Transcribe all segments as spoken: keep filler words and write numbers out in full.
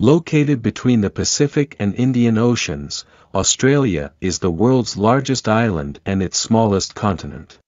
Located between the Pacific and Indian Oceans, Australia is the world's largest island and its smallest continent.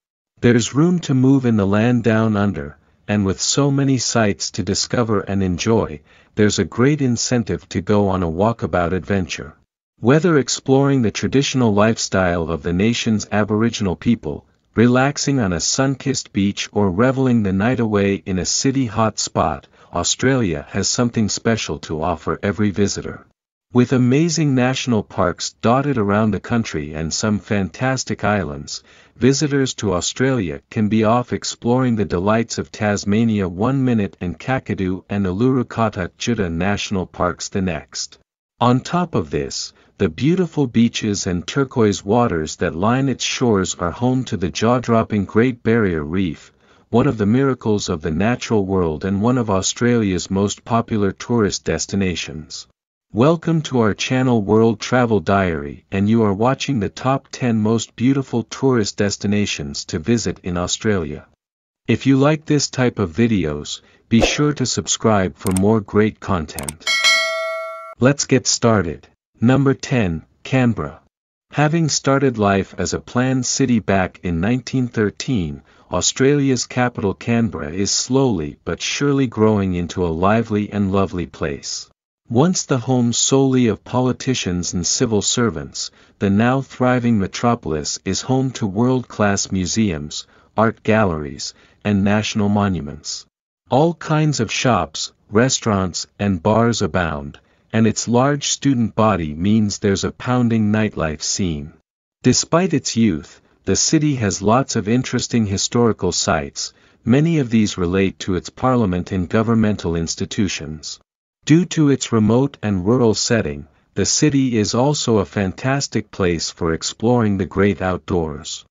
There's room to move in the land down under, and with so many sights to discover and enjoy, there's a great incentive to go on a walkabout adventure. Whether exploring the traditional lifestyle of the nation's Aboriginal people, relaxing on a sun-kissed beach or reveling the night away in a city hotspot, Australia has something special to offer every visitor. With amazing national parks dotted around the country and some fantastic islands, visitors to Australia can be off exploring the delights of Tasmania one minute and Kakadu and Uluru-Kata Tjuta National Parks the next. On top of this, the beautiful beaches and turquoise waters that line its shores are home to the jaw-dropping Great Barrier Reef, one of the miracles of the natural world and one of Australia's most popular tourist destinations. Welcome to our channel World Travel Diary, and you are watching the top ten most beautiful tourist destinations to visit in Australia. If you like this type of videos, be sure to subscribe for more great content. Let's get started. Number ten, Canberra. Having started life as a planned city back in nineteen thirteen, Australia's capital Canberra is slowly but surely growing into a lively and lovely place. Once the home solely of politicians and civil servants, the now thriving metropolis is home to world-class museums, art galleries, and national monuments. All kinds of shops, restaurants, and bars abound, and its large student body means there's a pounding nightlife scene. Despite its youth, the city has lots of interesting historical sites. Many of these relate to its parliament and governmental institutions. Due to its remote and rural setting, the city is also a fantastic place for exploring the great outdoors.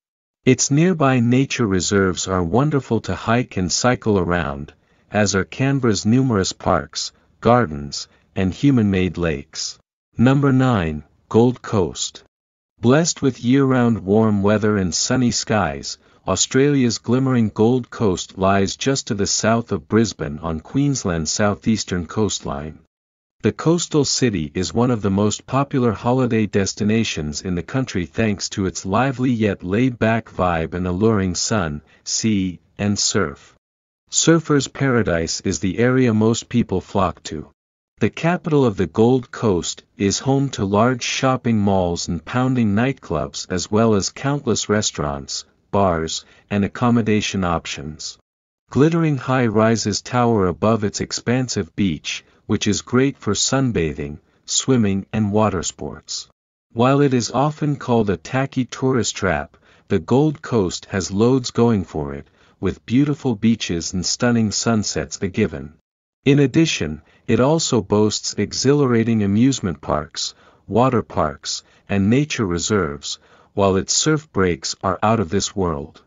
Its nearby nature reserves are wonderful to hike and cycle around, as are Canberra's numerous parks, gardens, and human-made lakes. Number nine, Gold Coast. Blessed with year-round warm weather and sunny skies, Australia's glimmering Gold Coast lies just to the south of Brisbane on Queensland's southeastern coastline. The coastal city is one of the most popular holiday destinations in the country thanks to its lively yet laid-back vibe and alluring sun, sea, and surf. Surfer's Paradise is the area most people flock to. The capital of the Gold Coast is home to large shopping malls and pounding nightclubs as well as countless restaurants, bars, and accommodation options. Glittering high-rises tower above its expansive beach, which is great for sunbathing, swimming, and water sports. While it is often called a tacky tourist trap, the Gold Coast has loads going for it, with beautiful beaches and stunning sunsets a given. In addition, it also boasts exhilarating amusement parks, water parks, and nature reserves, while its surf breaks are out of this world.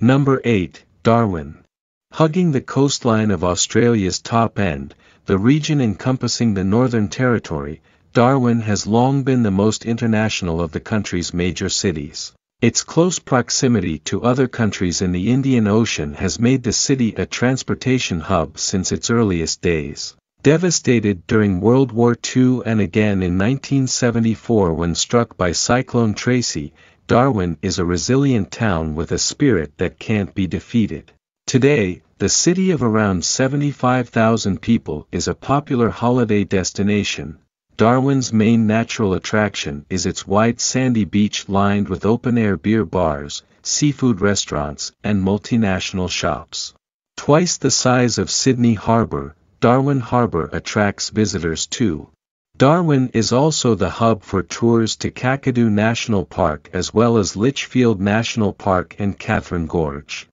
Number eight, Darwin. Hugging the coastline of Australia's top end, the region encompassing the Northern Territory, Darwin has long been the most international of the country's major cities. Its close proximity to other countries in the Indian Ocean has made the city a transportation hub since its earliest days. Devastated during World War Two and again in nineteen seventy-four when struck by Cyclone Tracy, Darwin is a resilient town with a spirit that can't be defeated. Today, the city of around seventy-five thousand people is a popular holiday destination. Darwin's main natural attraction is its wide sandy beach lined with open-air beer bars, seafood restaurants, and multinational shops. Twice the size of Sydney Harbour, Darwin Harbour attracts visitors too. Darwin is also the hub for tours to Kakadu National Park as well as Litchfield National Park and Katherine Gorge.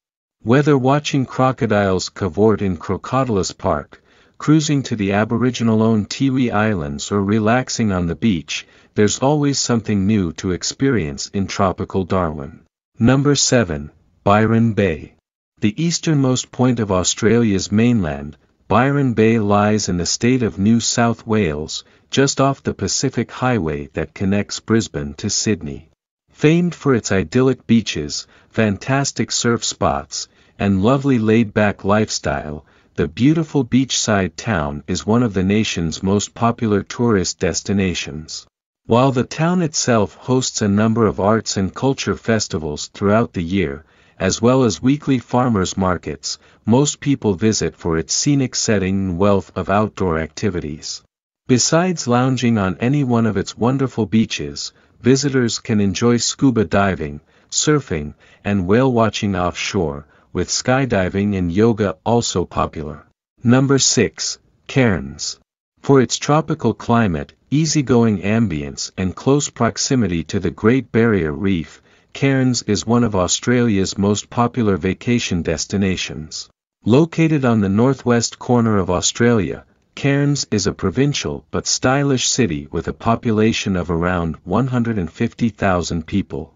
Whether watching crocodiles cavort in Crocodylus Park, cruising to the Aboriginal-owned Tiwi Islands or relaxing on the beach, there's always something new to experience in tropical Darwin. Number seven, Byron Bay. The easternmost point of Australia's mainland, Byron Bay lies in the state of New South Wales, just off the Pacific Highway that connects Brisbane to Sydney. Famed for its idyllic beaches, fantastic surf spots, and lovely laid-back lifestyle, the beautiful beachside town is one of the nation's most popular tourist destinations. While the town itself hosts a number of arts and culture festivals throughout the year, as well as weekly farmers markets, most people visit for its scenic setting and wealth of outdoor activities. Besides lounging on any one of its wonderful beaches, visitors can enjoy scuba diving, surfing, and whale watching offshore, with skydiving and yoga also popular. Number six. Cairns. For its tropical climate, easygoing ambience and close proximity to the Great Barrier Reef, Cairns is one of Australia's most popular vacation destinations. Located on the northwest corner of Australia, Cairns is a provincial but stylish city with a population of around one hundred fifty thousand people.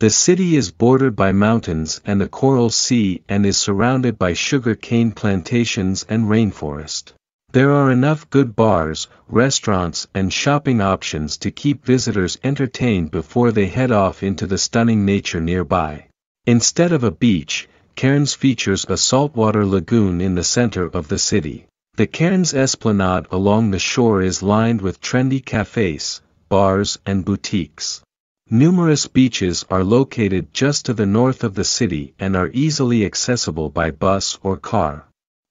The city is bordered by mountains and the Coral Sea and is surrounded by sugar cane plantations and rainforest. There are enough good bars, restaurants and shopping options to keep visitors entertained before they head off into the stunning nature nearby. Instead of a beach, Cairns features a saltwater lagoon in the center of the city. The Cairns Esplanade along the shore is lined with trendy cafes, bars and boutiques. Numerous beaches are located just to the north of the city and are easily accessible by bus or car.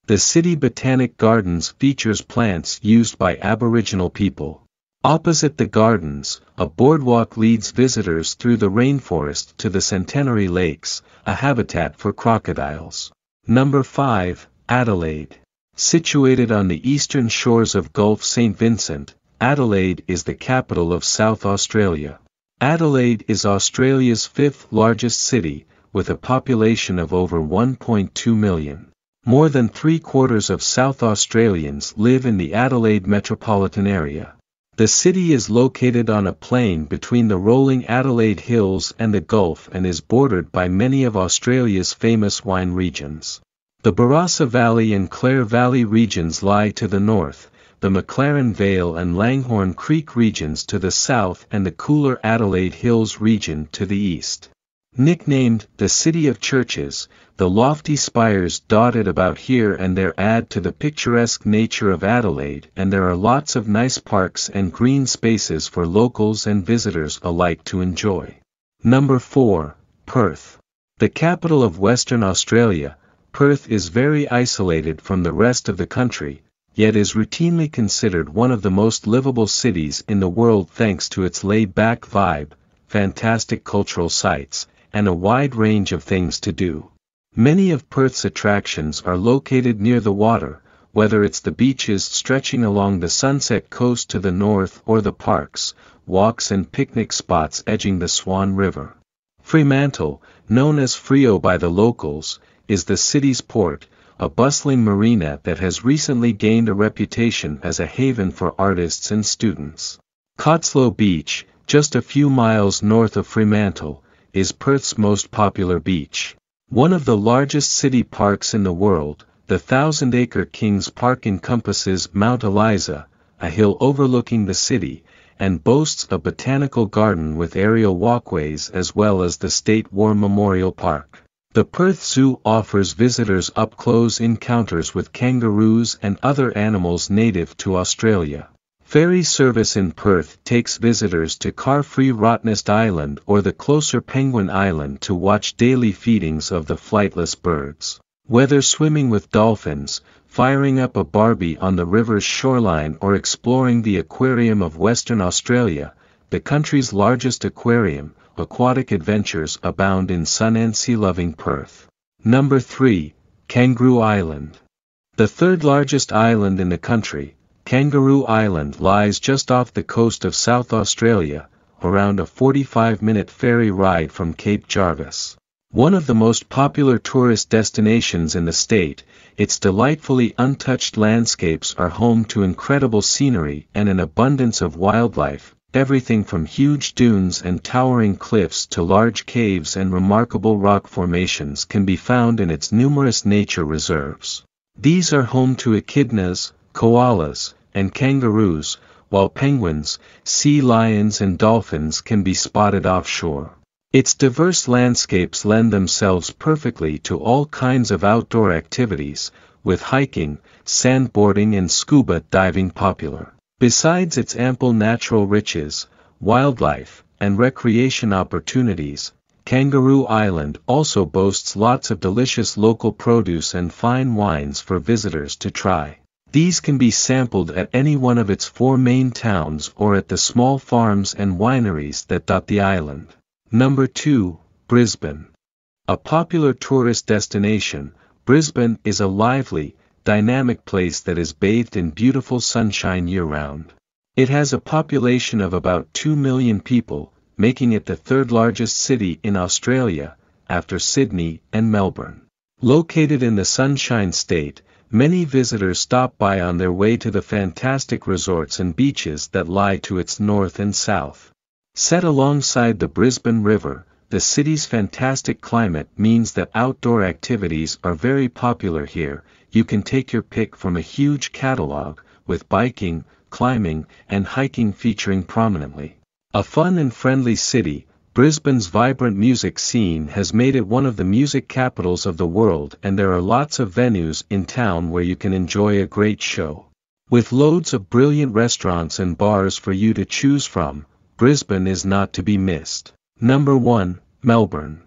The city botanic gardens features plants used by Aboriginal people. Opposite the gardens, a boardwalk leads visitors through the rainforest to the Centenary Lakes, a habitat for crocodiles. Number five. Adelaide. Situated on the eastern shores of Gulf Saint Vincent, Adelaide is the capital of South Australia. Adelaide is Australia's fifth largest city, with a population of over one point two million. More than three-quarters of South Australians live in the Adelaide metropolitan area. The city is located on a plain between the rolling Adelaide Hills and the Gulf and is bordered by many of Australia's famous wine regions. The Barossa Valley and Clare Valley regions lie to the north, the McLaren Vale and Langhorne Creek regions to the south and the cooler Adelaide Hills region to the east. Nicknamed the City of Churches, the lofty spires dotted about here and there add to the picturesque nature of Adelaide, and there are lots of nice parks and green spaces for locals and visitors alike to enjoy. Number four. Perth. The capital of Western Australia, Perth is very isolated from the rest of the country, yet is routinely considered one of the most livable cities in the world thanks to its laid-back vibe, fantastic cultural sites, and a wide range of things to do. Many of Perth's attractions are located near the water, whether it's the beaches stretching along the Sunset Coast to the north or the parks, walks and picnic spots edging the Swan River. Fremantle, known as Freo by the locals, is the city's port, a bustling marina that has recently gained a reputation as a haven for artists and students. Cotswold Beach, just a few miles north of Fremantle, is Perth's most popular beach. One of the largest city parks in the world, the thousand-acre Kings Park encompasses Mount Eliza, a hill overlooking the city, and boasts a botanical garden with aerial walkways as well as the State War Memorial Park. The Perth Zoo offers visitors up-close encounters with kangaroos and other animals native to Australia. Ferry service in Perth takes visitors to car-free Rottnest Island or the closer Penguin Island to watch daily feedings of the flightless birds. Whether swimming with dolphins, firing up a barbie on the river's shoreline or exploring the Aquarium of Western Australia, the country's largest aquarium, aquatic adventures abound in sun and sea-loving Perth. Number three. Kangaroo Island. The third largest island in the country, Kangaroo Island lies just off the coast of South Australia, around a forty-five minute ferry ride from Cape Jervis. One of the most popular tourist destinations in the state, its delightfully untouched landscapes are home to incredible scenery and an abundance of wildlife, everything from huge dunes and towering cliffs to large caves and remarkable rock formations can be found in its numerous nature reserves. These are home to echidnas, koalas, and kangaroos, while penguins, sea lions and dolphins can be spotted offshore. Its diverse landscapes lend themselves perfectly to all kinds of outdoor activities, with hiking, sandboarding and scuba diving popular. Besides its ample natural riches, wildlife, and recreation opportunities, Kangaroo Island also boasts lots of delicious local produce and fine wines for visitors to try. These can be sampled at any one of its four main towns or at the small farms and wineries that dot the island. Number two. Brisbane. A popular tourist destination, Brisbane is a lively, dynamic place that is bathed in beautiful sunshine year-round. It has a population of about two million people, making it the third largest city in Australia, after Sydney and Melbourne. Located in the Sunshine State, many visitors stop by on their way to the fantastic resorts and beaches that lie to its north and south. Set alongside the Brisbane River, the city's fantastic climate means that outdoor activities are very popular here. You can take your pick from a huge catalog, with biking, climbing, and hiking featuring prominently. A fun and friendly city, Brisbane's vibrant music scene has made it one of the music capitals of the world, and there are lots of venues in town where you can enjoy a great show. With loads of brilliant restaurants and bars for you to choose from, Brisbane is not to be missed. Number one. Melbourne.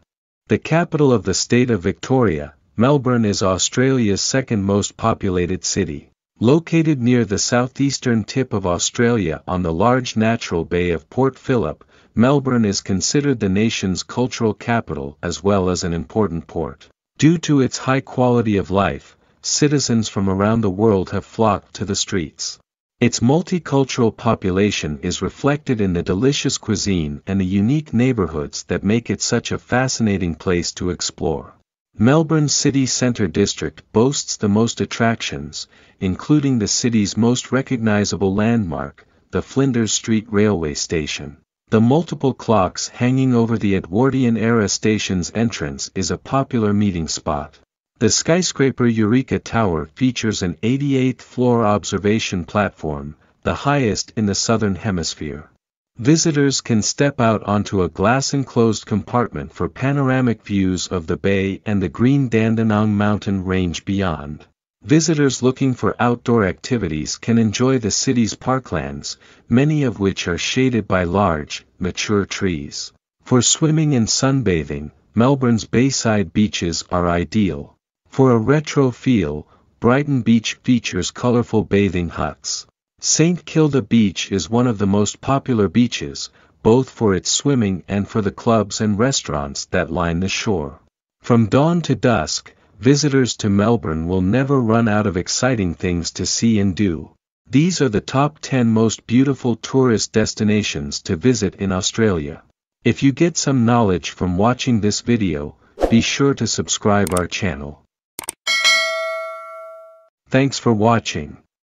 The capital of the state of Victoria, Melbourne is Australia's second most populated city. Located near the southeastern tip of Australia on the large natural bay of Port Phillip, Melbourne is considered the nation's cultural capital as well as an important port. Due to its high quality of life, citizens from around the world have flocked to the streets. Its multicultural population is reflected in the delicious cuisine and the unique neighborhoods that make it such a fascinating place to explore. Melbourne City Centre District boasts the most attractions, including the city's most recognizable landmark, the Flinders Street Railway Station. The multiple clocks hanging over the Edwardian-era station's entrance is a popular meeting spot. The skyscraper Eureka Tower features an eighty-eighth floor observation platform, the highest in the southern hemisphere. Visitors can step out onto a glass-enclosed compartment for panoramic views of the bay and the green Dandenong mountain range beyond. Visitors looking for outdoor activities can enjoy the city's parklands, many of which are shaded by large, mature trees. For swimming and sunbathing, Melbourne's bayside beaches are ideal. For a retro feel, Brighton Beach features colorful bathing huts. Saint Kilda Beach is one of the most popular beaches, both for its swimming and for the clubs and restaurants that line the shore. From dawn to dusk, visitors to Melbourne will never run out of exciting things to see and do. These are the top ten most beautiful tourist destinations to visit in Australia. If you get some knowledge from watching this video, be sure to subscribe our channel. Thanks for watching.